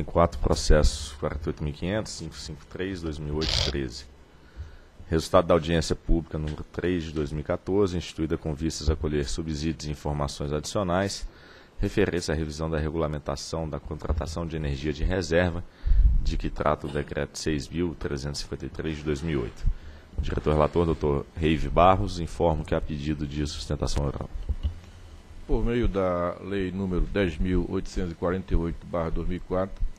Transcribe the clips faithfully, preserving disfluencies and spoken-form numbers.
Tem quatro processos, quarenta e oito mil quinhentos, quinhentos e cinquenta e três, dois mil e oito, treze. Resultado da audiência pública número três de dois mil e quatorze, instituída com vistas a colher subsídios e informações adicionais, referência à revisão da regulamentação da contratação de energia de reserva, de que trata o Decreto seis mil trezentos e cinquenta e três de dois mil e oito. O diretor-relator, doutor Reive Barros, informa que há pedido de sustentação oral. Por meio da Lei número dez mil oitocentos e quarenta e oito, barra dois mil e quatro,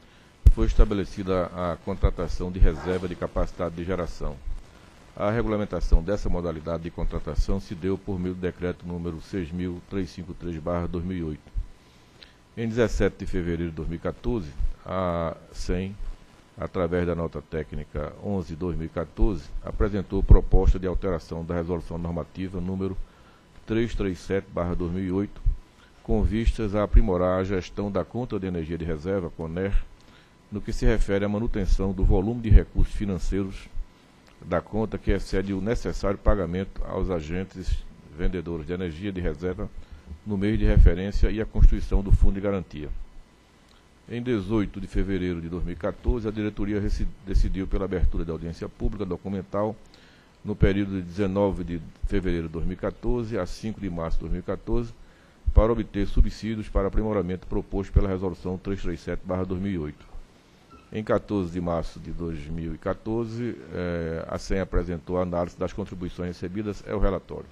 foi estabelecida a contratação de reserva de capacidade de geração. A regulamentação dessa modalidade de contratação se deu por meio do Decreto número seis mil trezentos e cinquenta e três, barra dois mil e oito. Em dezessete de fevereiro de dois mil e quatorze, a S E M, através da nota técnica onze barra dois mil e quatorze, apresentou proposta de alteração da Resolução Normativa número trezentos e trinta e sete, barra dois mil e oito, com vistas a aprimorar a gestão da conta de energia de reserva, CONER, no que se refere à manutenção do volume de recursos financeiros da conta que excede o necessário pagamento aos agentes vendedores de energia de reserva no mês de referência e a constituição do Fundo de Garantia. Em dezoito de fevereiro de dois mil e quatorze, a diretoria decidiu pela abertura da audiência pública documental no período de dezenove de fevereiro de dois mil e quatorze a cinco de março de dois mil e quatorze, para obter subsídios para aprimoramento proposto pela Resolução trezentos e trinta e sete, barra dois mil e oito. Em quatorze de março de dois mil e quatorze, eh, a S E M apresentou a análise das contribuições recebidas. É o relatório.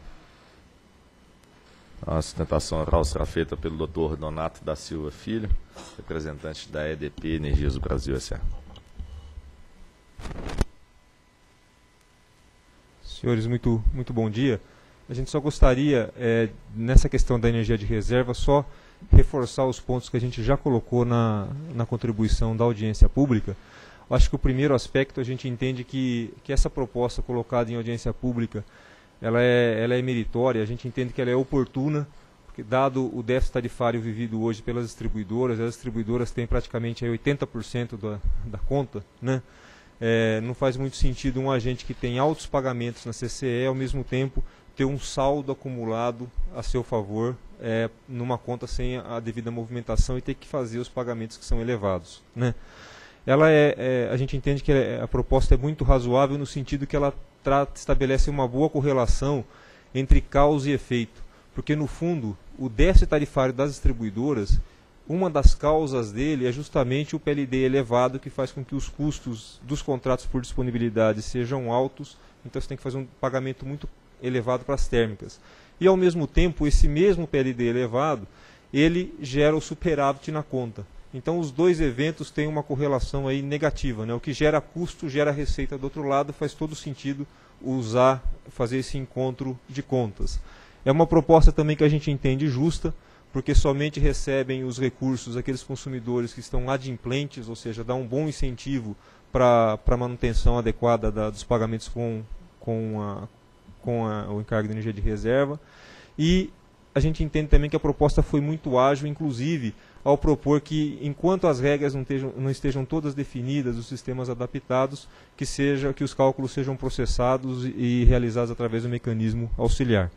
A sustentação oral será feita pelo doutor Donato da Silva Filho, representante da E D P Energias do Brasil, S A Senhores, muito, muito bom dia. A gente só gostaria, é, nessa questão da energia de reserva, só reforçar os pontos que a gente já colocou na, na contribuição da audiência pública. Eu acho que o primeiro aspecto, a gente entende que, que essa proposta colocada em audiência pública, ela é, ela é meritória, a gente entende que ela é oportuna, porque dado o déficit tarifário vivido hoje pelas distribuidoras, as distribuidoras têm praticamente aí oitenta por cento da, da conta, né? É, não faz muito sentido um agente que tem altos pagamentos na C C E, ao mesmo tempo, ter um saldo acumulado a seu favor é, numa conta sem a devida movimentação e ter que fazer os pagamentos que são elevados, né? Ela é, é, a gente entende que a proposta é muito razoável no sentido que ela trata, estabelece uma boa correlação entre causa e efeito, porque no fundo o déficit tarifário das distribuidoras, uma das causas dele é justamente o P L D elevado, que faz com que os custos dos contratos por disponibilidade sejam altos, então você tem que fazer um pagamento muito elevado para as térmicas. E, ao mesmo tempo, esse mesmo P L D elevado, ele gera o superávit na conta. Então, os dois eventos têm uma correlação aí negativa, né? O que gera custo, gera receita do outro lado, faz todo sentido usar, fazer esse encontro de contas. É uma proposta também que a gente entende justa, porque somente recebem os recursos aqueles consumidores que estão adimplentes, ou seja, dá um bom incentivo para a manutenção adequada da, dos pagamentos com, com, a, com a, o encargo de energia de reserva. E a gente entende também que a proposta foi muito ágil, inclusive ao propor que, enquanto as regras não estejam, não estejam todas definidas, os sistemas adaptados, que, seja, que os cálculos sejam processados e realizados através do mecanismo auxiliar.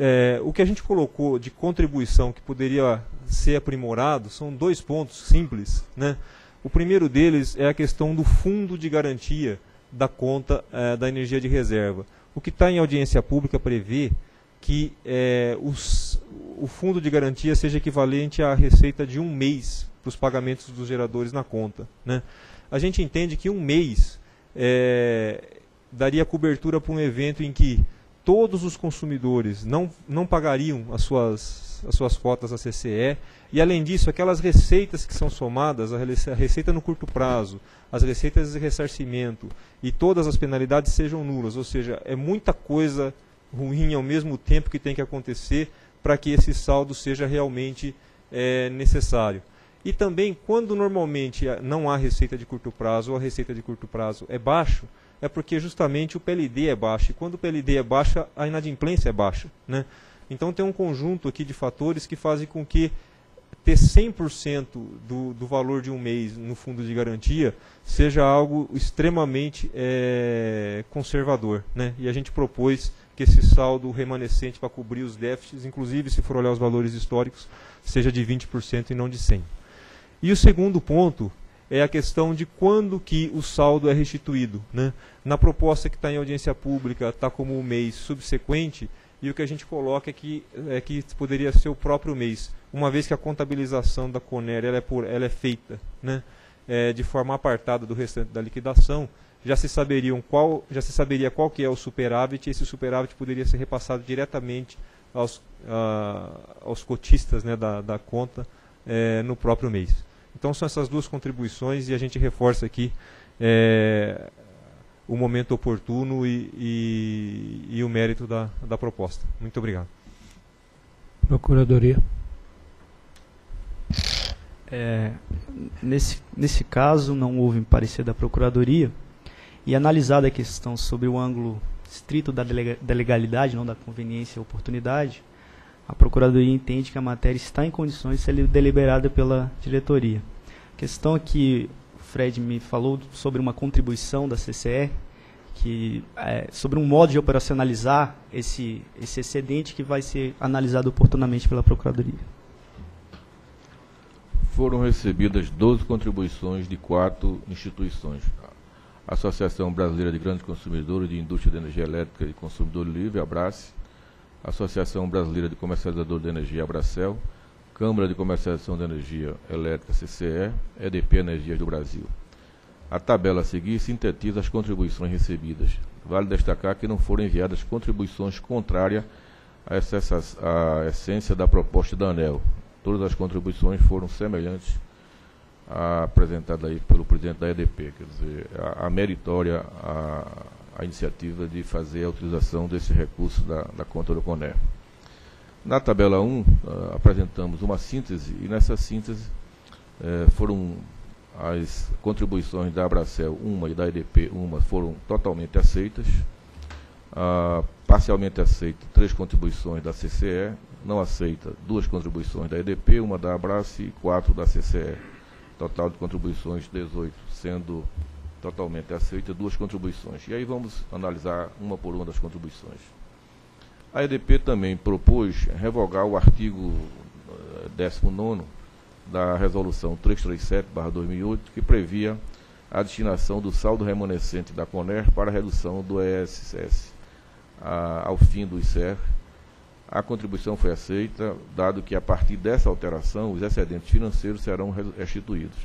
É, o que a gente colocou de contribuição que poderia ser aprimorado são dois pontos simples, né? O primeiro deles é a questão do fundo de garantia da conta é, da energia de reserva. O que está em audiência pública prevê que é, os, o fundo de garantia seja equivalente à receita de um mês para os pagamentos dos geradores na conta, né? A gente entende que um mês é, daria cobertura para um evento em que todos os consumidores não, não pagariam as suas, as suas cotas à C C E, e além disso, aquelas receitas que são somadas, a receita no curto prazo, as receitas de ressarcimento e todas as penalidades sejam nulas, ou seja, é muita coisa ruim ao mesmo tempo que tem que acontecer para que esse saldo seja realmente é, necessário. E também, quando normalmente não há receita de curto prazo, ou a receita de curto prazo é baixa, é porque justamente o P L D é baixo, e quando o P L D é baixo, a inadimplência é baixa, né? Então tem um conjunto aqui de fatores que fazem com que ter cem por cento do, do valor de um mês no fundo de garantia seja algo extremamente é, conservador, né? E a gente propôs que esse saldo remanescente para cobrir os déficits, inclusive se for olhar os valores históricos, seja de vinte por cento e não de cem por cento. E o segundo ponto é a questão de quando que o saldo é restituído, né? Na proposta que está em audiência pública, está como o mês subsequente, e o que a gente coloca é que, é que poderia ser o próprio mês, uma vez que a contabilização da CONER ela é, por, ela é feita, né? É, de forma apartada do restante da liquidação, já se, saberiam qual, já se saberia qual que é o superávit, e esse superávit poderia ser repassado diretamente aos, a, aos cotistas, né, da, da conta é, no próprio mês. Então são essas duas contribuições e a gente reforça aqui é, o momento oportuno e, e, e o mérito da, da proposta. Muito obrigado. Procuradoria. É, nesse, nesse caso, não houve parecer da Procuradoria, e analisada a questão sobre o ângulo estrito da, delega, da legalidade, não da conveniência e oportunidade, a Procuradoria entende que a matéria está em condições de ser deliberada pela diretoria. A questão é que o Fred me falou sobre uma contribuição da C C R, que, é, sobre um modo de operacionalizar esse, esse excedente que vai ser analisado oportunamente pela Procuradoria. Foram recebidas doze contribuições de quatro instituições: a Associação Brasileira de Grandes Consumidores de Indústria de Energia Elétrica e Consumidor Livre, Abrace, Associação Brasileira de Comercializador de Energia, Abraceel, Câmara de Comercialização de Energia Elétrica, C C E, E D P Energias do Brasil. A tabela a seguir sintetiza as contribuições recebidas. Vale destacar que não foram enviadas contribuições contrárias à, à essência da proposta da ANEEL. Todas as contribuições foram semelhantes à apresentada aí pelo presidente da E D P, quer dizer, a, a meritória, a, a iniciativa de fazer a utilização desse recurso da, da conta do CONER. Na tabela um, uh, apresentamos uma síntese, e nessa síntese eh, foram as contribuições da Abraceel uma e da E D P uma foram totalmente aceitas, uh, parcialmente aceita três contribuições da C C E, não aceita duas contribuições da E D P, uma da Abrace e quatro da C C E. Total de contribuições dezoito, sendo totalmente aceita duas contribuições. E aí vamos analisar uma por uma das contribuições. A E D P também propôs revogar o artigo décimo nono da resolução trezentos e trinta e sete barra dois mil e oito, que previa a destinação do saldo remanescente da CONER para a redução do E S S a, ao fim do I C E R. A contribuição foi aceita, dado que a partir dessa alteração os excedentes financeiros serão restituídos.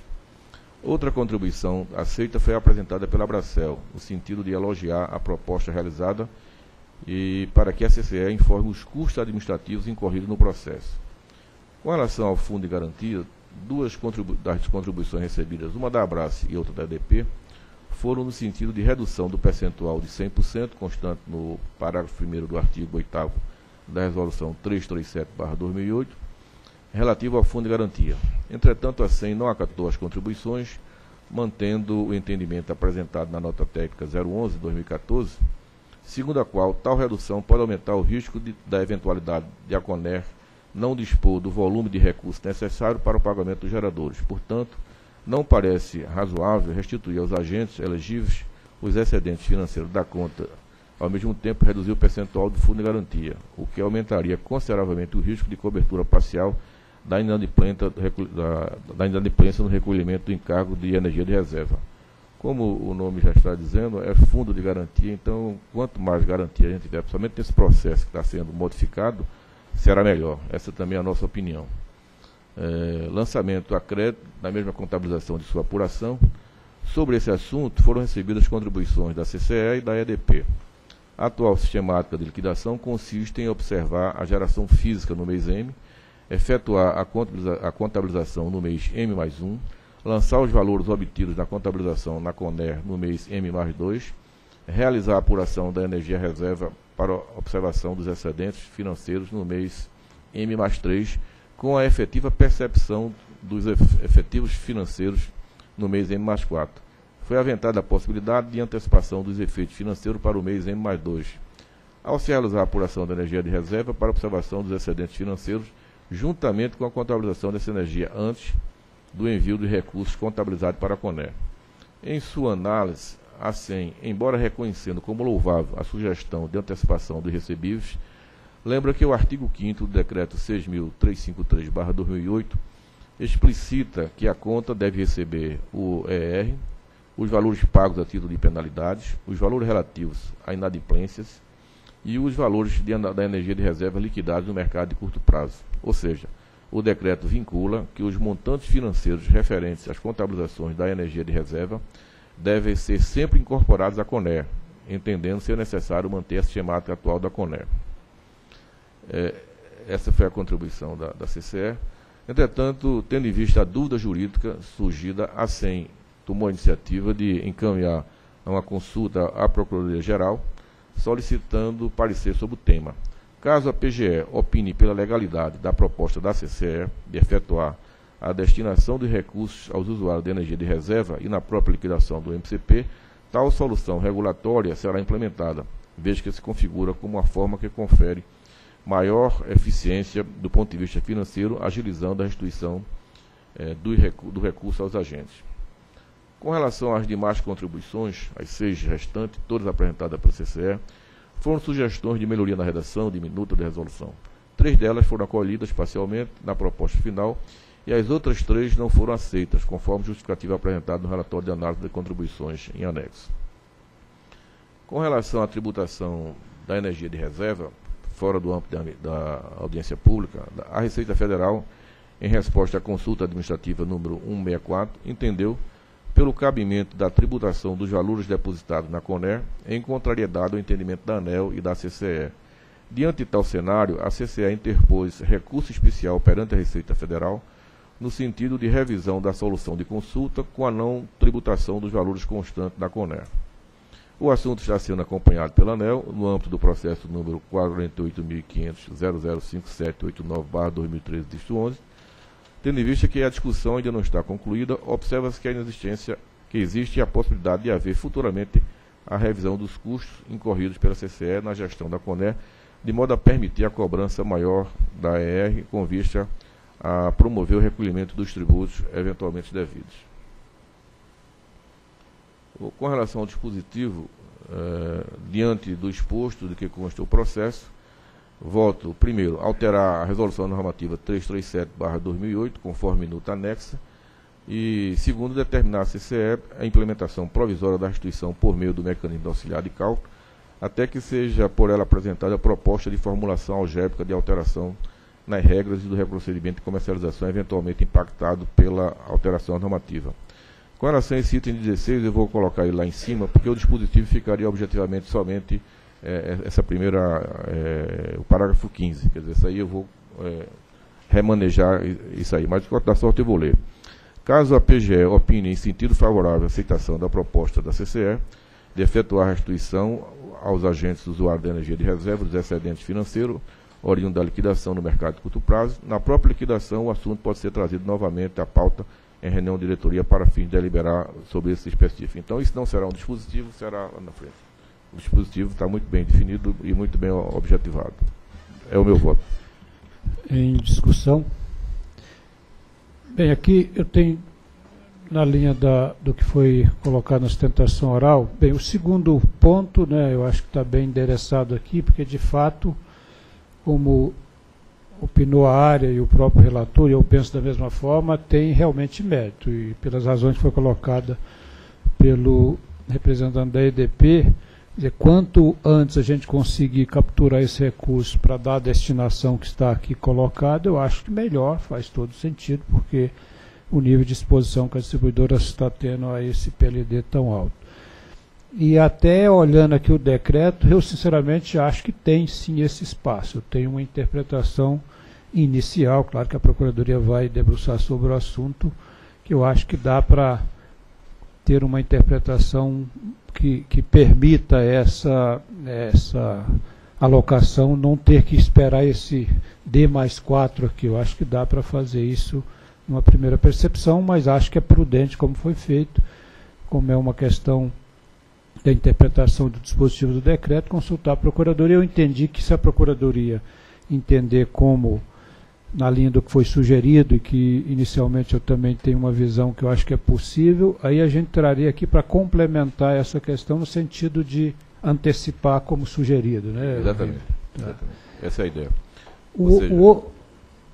Outra contribuição aceita foi apresentada pela Abraceel, no sentido de elogiar a proposta realizada e para que a C C E informe os custos administrativos incorridos no processo. Com relação ao Fundo de Garantia, duas contribu- das contribuições recebidas, uma da Abrace e outra da E D P, foram no sentido de redução do percentual de cem por cento, constante no parágrafo primeiro do artigo oitavo da resolução trezentos e trinta e sete barra dois mil e oito, relativo ao Fundo de Garantia. Entretanto, a SEM não acatou as contribuições, mantendo o entendimento apresentado na nota técnica zero onze barra dois mil e quatorze, segundo a qual tal redução pode aumentar o risco de, da eventualidade de a CONER não dispor do volume de recursos necessário para o pagamento dos geradores. Portanto, não parece razoável restituir aos agentes elegíveis os excedentes financeiros da conta, ao mesmo tempo reduzir o percentual do Fundo de Garantia, o que aumentaria consideravelmente o risco de cobertura parcial da inadimplência, da, da inadimplência no recolhimento do encargo de energia de reserva. Como o nome já está dizendo, é Fundo de Garantia, então quanto mais garantia a gente tiver, principalmente nesse processo que está sendo modificado, será melhor. Essa também é a nossa opinião. É, lançamento a crédito, na mesma contabilização de sua apuração. Sobre esse assunto, foram recebidas contribuições da C C E e da E D P. A atual sistemática de liquidação consiste em observar a geração física no mês M, efetuar a contabilização no mês M mais um, lançar os valores obtidos na contabilização na CONER no mês M mais dois, realizar a apuração da energia reserva para observação dos excedentes financeiros no mês M mais três, com a efetiva percepção dos efetivos financeiros no mês M mais quatro. Foi aventada a possibilidade de antecipação dos efeitos financeiros para o mês M mais dois, ao se realizar a apuração da energia de reserva para observação dos excedentes financeiros, juntamente com a contabilização dessa energia antes do envio de recursos contabilizados para a CONER. Em sua análise, a SEM, embora reconhecendo como louvável a sugestão de antecipação dos recebíveis, lembra que o artigo quinto do Decreto seis mil trezentos e cinquenta e três barra dois mil e oito explicita que a conta deve receber o E R, os valores pagos a título de penalidades, os valores relativos a inadimplências e os valores de, da energia de reserva liquidados no mercado de curto prazo. Ou seja, o decreto vincula que os montantes financeiros referentes às contabilizações da energia de reserva devem ser sempre incorporados à CONER, entendendo ser necessário manter a sistemática atual da CONER. É, essa foi a contribuição da, da C C E. Entretanto, tendo em vista a dúvida jurídica surgida, a S E M tomou a iniciativa de encaminhar uma consulta à Procuradoria-Geral, solicitando parecer sobre o tema. Caso a P G E opine pela legalidade da proposta da C C E de efetuar a destinação de recursos aos usuários de energia de reserva e na própria liquidação do M C P, tal solução regulatória será implementada, veja que se configura como uma forma que confere maior eficiência do ponto de vista financeiro, agilizando a restituição eh, do, recu do recurso aos agentes. Com relação às demais contribuições, as seis restantes, todas apresentadas pelo C C E, foram sugestões de melhoria na redação, de minuta de resolução. Três delas foram acolhidas parcialmente na proposta final e as outras três não foram aceitas, conforme justificativa apresentada no relatório de análise de contribuições em anexo. Com relação à tributação da energia de reserva, fora do âmbito da audiência pública, a Receita Federal, em resposta à consulta administrativa número cento e sessenta e quatro, entendeu, pelo cabimento da tributação dos valores depositados na CONER, em contrariedade ao entendimento da ANEEL e da C C E. Diante de tal cenário, a C C E interpôs recurso especial perante a Receita Federal, no sentido de revisão da solução de consulta com a não tributação dos valores constantes da CONER. O assunto está sendo acompanhado pela ANEEL no âmbito do processo número quarenta e oito mil quinhentos ponto zero zero cinco sete oito nove barra dois mil e treze, dígito onze, tendo em vista que a discussão ainda não está concluída, observa-se que a inexistência que existe a possibilidade de haver futuramente a revisão dos custos incorridos pela C C E na gestão da CONER, de modo a permitir a cobrança maior da E R com vista a promover o recolhimento dos tributos eventualmente devidos. Com relação ao dispositivo, eh, diante do exposto de que consta o processo, voto, primeiro, alterar a resolução normativa trezentos e trinta e sete barra dois mil e oito, conforme minuta anexa, e, segundo, determinar a C C E a implementação provisória da restituição por meio do mecanismo auxiliar de cálculo, até que seja por ela apresentada a proposta de formulação algébrica de alteração nas regras e do reprocedimento de comercialização eventualmente impactado pela alteração normativa. Com relação a esse item dezesseis, eu vou colocar ele lá em cima, porque o dispositivo ficaria objetivamente somente é, essa primeira, é, o parágrafo quinze. Quer dizer, isso aí eu vou é, remanejar isso aí, mas da sorte eu vou ler. Caso a P G E opine em sentido favorável à aceitação da proposta da C C E de efetuar a restituição aos agentes usuários da energia de reserva dos excedentes financeiros, oriundo da liquidação no mercado de curto prazo, na própria liquidação o assunto pode ser trazido novamente à pauta em reunião de diretoria para fins de deliberar sobre esse específico. Então, isso não será um dispositivo, será lá na frente. O dispositivo está muito bem definido e muito bem objetivado. É o meu voto. Em discussão. Bem, aqui eu tenho, na linha da, do que foi colocado na sustentação oral, bem, o segundo ponto, né, eu acho que está bem endereçado aqui, porque, de fato, como opinou a área e o próprio relator, e eu penso da mesma forma, tem realmente mérito. E pelas razões que foi colocada pelo representante da E D P, quanto antes a gente conseguir capturar esse recurso para dar a destinação que está aqui colocada, eu acho que melhor, faz todo sentido, porque o nível de exposição que a distribuidora está tendo a esse P L D tão alto. E até olhando aqui o decreto, eu sinceramente acho que tem sim esse espaço. Eu tenho uma interpretação inicial, claro que a Procuradoria vai debruçar sobre o assunto, que eu acho que dá para ter uma interpretação que, que permita essa, essa alocação, não ter que esperar esse D mais quatro aqui. Eu acho que dá para fazer isso numa primeira percepção, mas acho que é prudente como foi feito, como é uma questão da interpretação do dispositivo do decreto, consultar a Procuradoria. Eu entendi que se a Procuradoria entender como, na linha do que foi sugerido, e que inicialmente eu também tenho uma visão que eu acho que é possível, aí a gente traria aqui para complementar essa questão no sentido de antecipar como sugerido. Né? Exatamente. Tá. Exatamente. Essa é a ideia. O, Ou seja, o,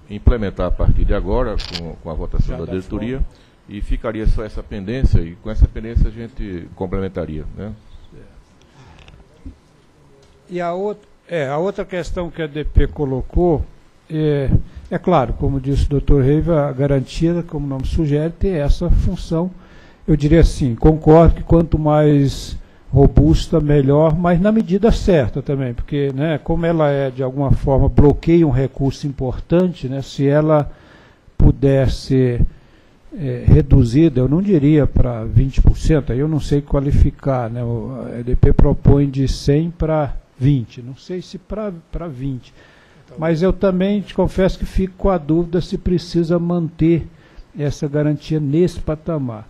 implementar a partir de agora, com, com a votação Já da diretoria, e ficaria só essa pendência, e com essa pendência a gente complementaria, né? E a outra, é, a outra questão que a D P colocou, é, é claro, como disse o doutor Reive, a garantia, como o nome sugere, tem essa função. Eu diria assim, concordo que quanto mais robusta, melhor, mas na medida certa também, porque, né, como ela é, de alguma forma, bloqueia um recurso importante, né, se ela puder ser é, reduzida, eu não diria para vinte por cento, aí eu não sei qualificar, né, o E D P propõe de cem para vinte, não sei se para vinte, mas eu também te confesso que fico com a dúvida se precisa manter essa garantia nesse patamar.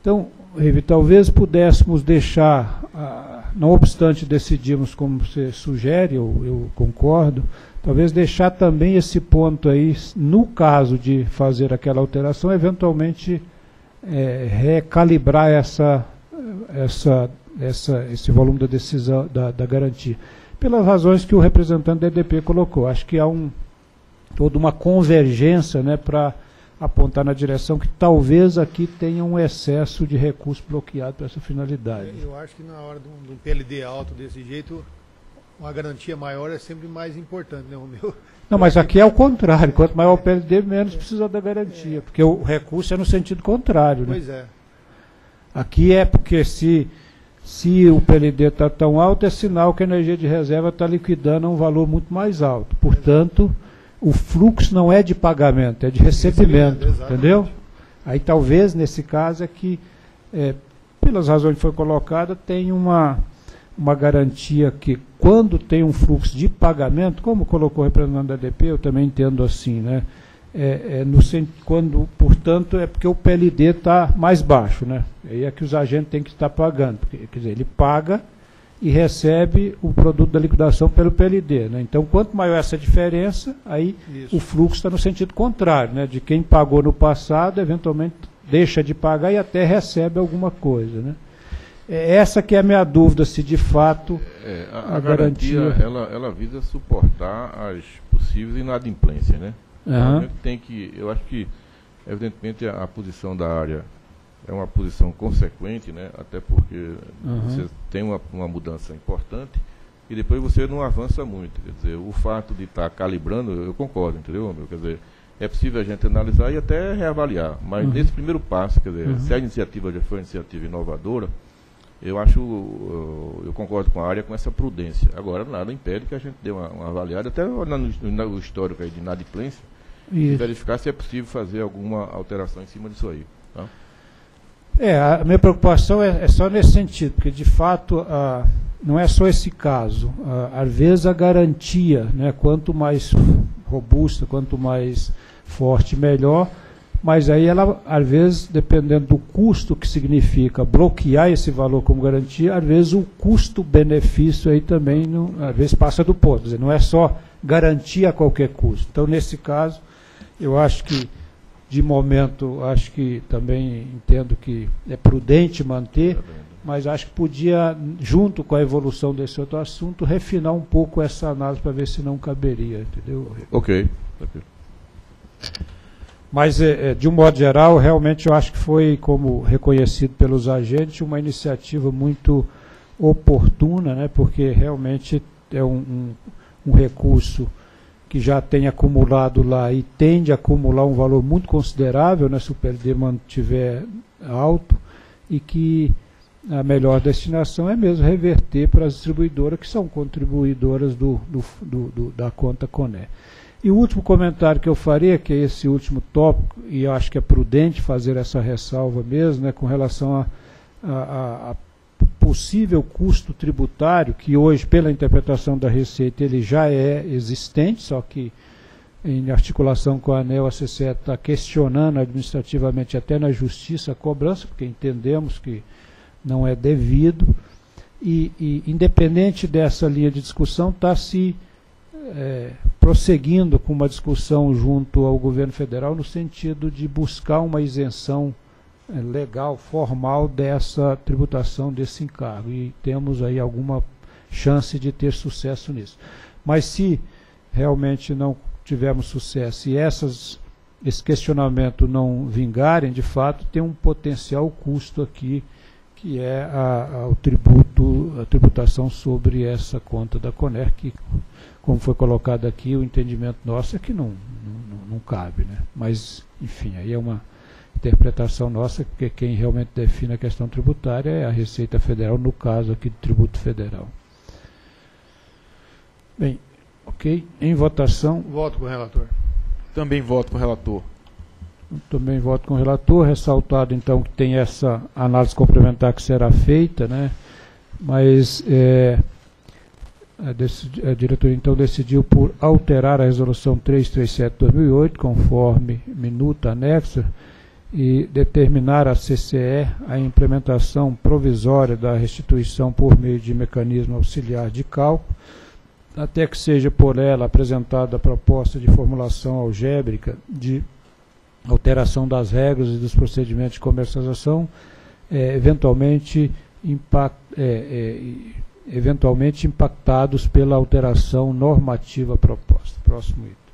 Então, Reive, talvez pudéssemos deixar, ah, não obstante decidirmos como você sugere, eu, eu concordo, talvez deixar também esse ponto aí, no caso de fazer aquela alteração, eventualmente é, recalibrar essa, essa, essa, esse volume da decisão, da, da garantia. Pelas razões que o representante da E D P colocou. Acho que há um, toda uma convergência, né, para apontar na direção que talvez aqui tenha um excesso de recurso bloqueado para essa finalidade. Eu acho que na hora de um P L D alto desse jeito, uma garantia maior é sempre mais importante, né, Romeu? Não, mas aqui é o contrário. Quanto maior o P L D, menos precisa da garantia, porque o recurso é no sentido contrário, né? Pois é. Aqui é porque se... Se o P L D está tão alto, é sinal que a energia de reserva está liquidando a um valor muito mais alto. Portanto, o fluxo não é de pagamento, é de recebimento, entendeu? Aí talvez, nesse caso, é que, é, pelas razões que foi colocada, tem uma, uma garantia que, quando tem um fluxo de pagamento, como colocou o representante da E D P, eu também entendo assim, né? É, é no, quando, portanto, é porque o P L D está mais baixo, né? Aí é que os agentes têm que estar pagando, porque, quer dizer, ele paga e recebe o produto da liquidação pelo P L D, né? Então, quanto maior essa diferença, aí Isso. o fluxo está no sentido contrário, né? De quem pagou no passado, eventualmente deixa de pagar e até recebe alguma coisa, né? É essa que é a minha dúvida, se de fato é, a, a garantia, garantia ela, ela visa suportar as possíveis inadimplências, né? Uhum. Tem que, eu acho que, evidentemente, a, a posição da área é uma posição consequente, né? Até porque uhum. você tem uma, uma mudança importante e depois você não avança muito. Quer dizer, o fato de estar tá calibrando, eu concordo, entendeu, meu? Quer dizer, é possível a gente analisar e até reavaliar, mas uhum. nesse primeiro passo, quer dizer, uhum. se a iniciativa já foi uma iniciativa inovadora, eu acho, eu, eu concordo com a área com essa prudência. Agora, nada impede que a gente dê uma, uma avaliada, até olhando o histórico aí de inadimplência, e verificar se é possível fazer alguma alteração em cima disso aí. Tá? É, a minha preocupação é, é só nesse sentido, porque de fato a, não é só esse caso. A, às vezes a garantia, né, quanto mais robusta, quanto mais forte, melhor, mas aí ela, às vezes, dependendo do custo que significa bloquear esse valor como garantia, às vezes o custo-benefício aí também, não, às vezes passa do ponto, quer dizer, não é só garantir a qualquer custo. Então, nesse caso, eu acho que, de momento, acho que também entendo que é prudente manter, mas acho que podia, junto com a evolução desse outro assunto, refinar um pouco essa análise para ver se não caberia, entendeu? Ok. Mas, de um modo geral, realmente eu acho que foi, como reconhecido pelos agentes, uma iniciativa muito oportuna, né? Porque realmente é um, um, um recurso que já tem acumulado lá e tende a acumular um valor muito considerável, né, se o P L D mantiver alto, e que a melhor destinação é mesmo reverter para as distribuidoras que são contribuidoras do, do, do, do, da conta CONER. E o último comentário que eu faria, que é esse último tópico, e eu acho que é prudente fazer essa ressalva mesmo, né, com relação a, a, a possível custo tributário, que hoje, pela interpretação da Receita, ele já é existente, só que em articulação com a ANEEL, a C C E está questionando administrativamente até na Justiça a cobrança, porque entendemos que não é devido, e, e independente dessa linha de discussão, está se é, prosseguindo com uma discussão junto ao governo federal no sentido de buscar uma isenção legal, formal, dessa tributação, desse encargo. E temos aí alguma chance de ter sucesso nisso. Mas se realmente não tivermos sucesso e essas, esse questionamento não vingarem, de fato, tem um potencial custo aqui, que é a, a, o tributo, a tributação sobre essa conta da CONER, que, como foi colocado aqui, o entendimento nosso é que não, não, não cabe, né? Mas, enfim, aí é uma interpretação nossa, porque quem realmente define a questão tributária é a Receita Federal, no caso aqui do tributo federal. Bem, ok. Em votação... Voto com o relator. Também voto com o relator. Também voto com o relator. Ressaltado, então, que tem essa análise complementar que será feita, né? Mas é, a, a diretoria, então, decidiu por alterar a resolução trezentos e trinta e sete barra dois mil e oito, conforme minuta anexa, e determinar à C C E a implementação provisória da restituição por meio de mecanismo auxiliar de cálculo, até que seja por ela apresentada a proposta de formulação algébrica de alteração das regras e dos procedimentos de comercialização, é, eventualmente, impact, é, é, eventualmente impactados pela alteração normativa proposta. Próximo item.